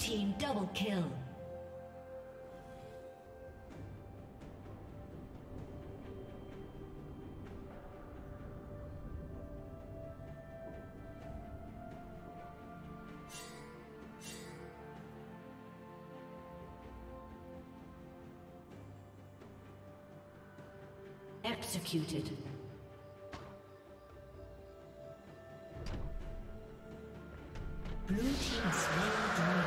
team double kill. Executed. Blue team is well done.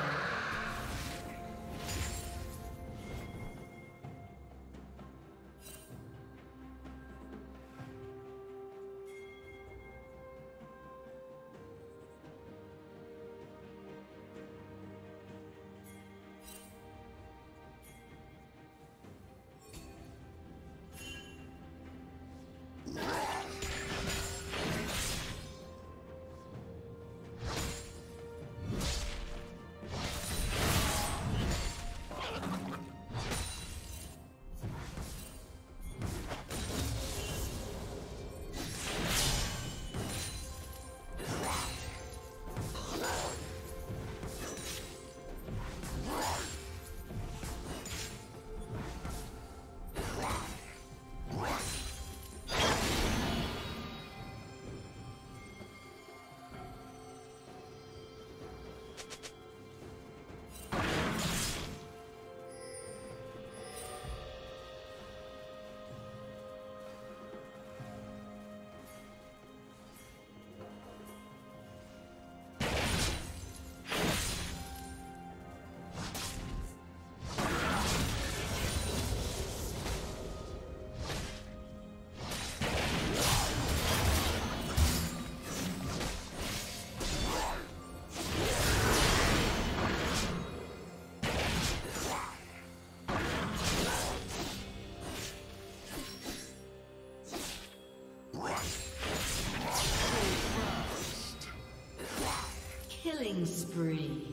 Spree.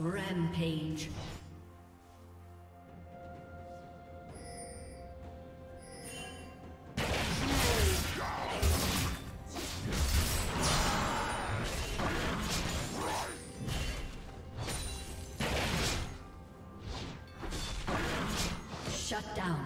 Rampage. Shut down.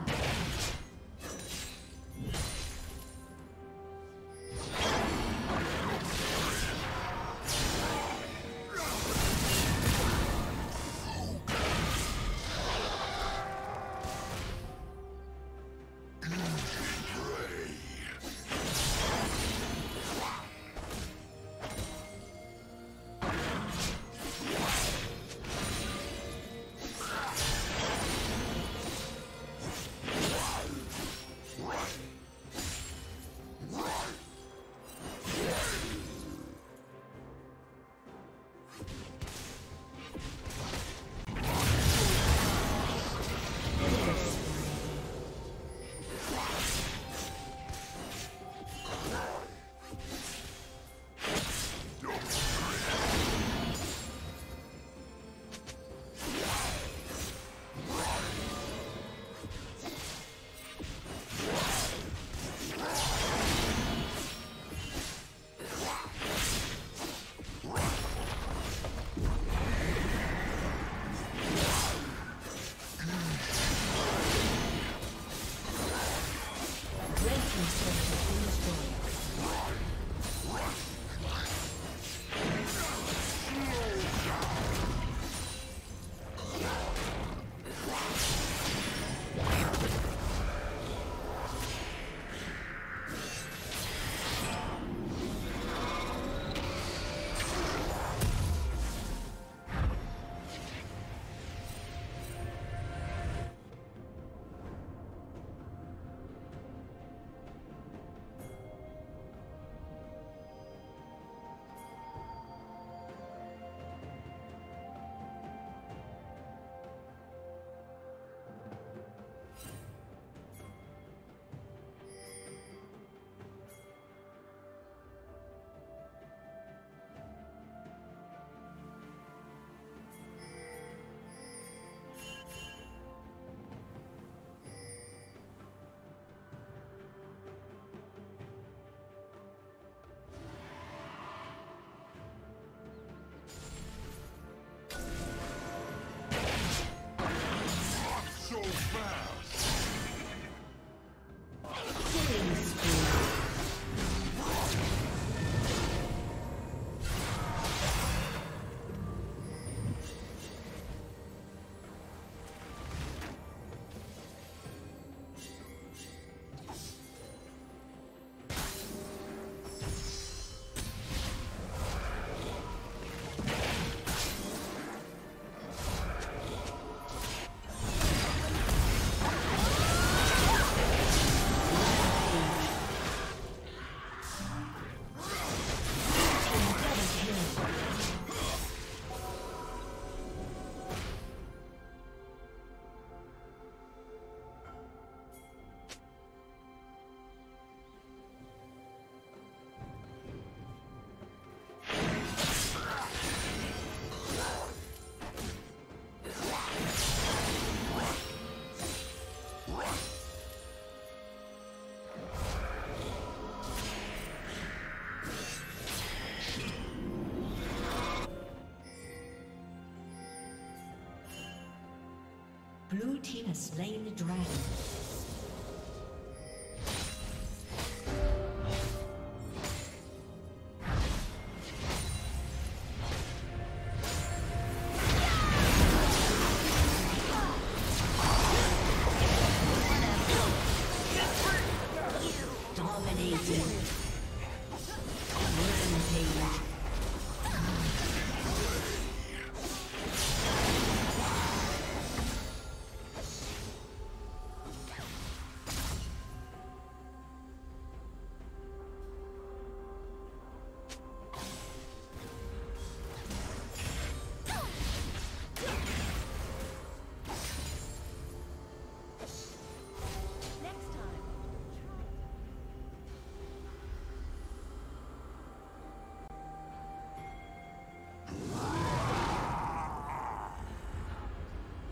Blue team has slain the dragon.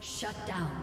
Shut down.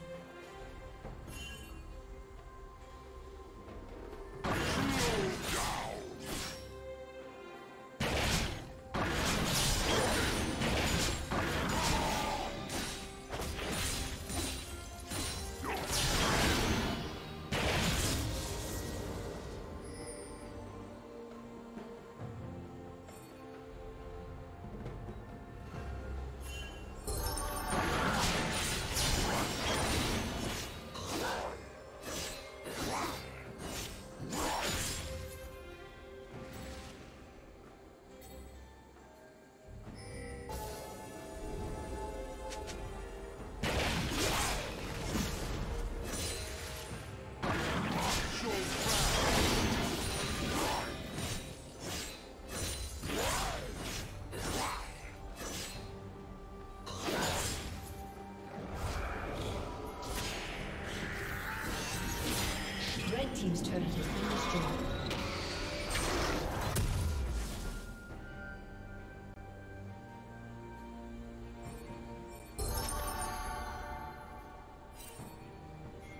Team's turret has been destroyed.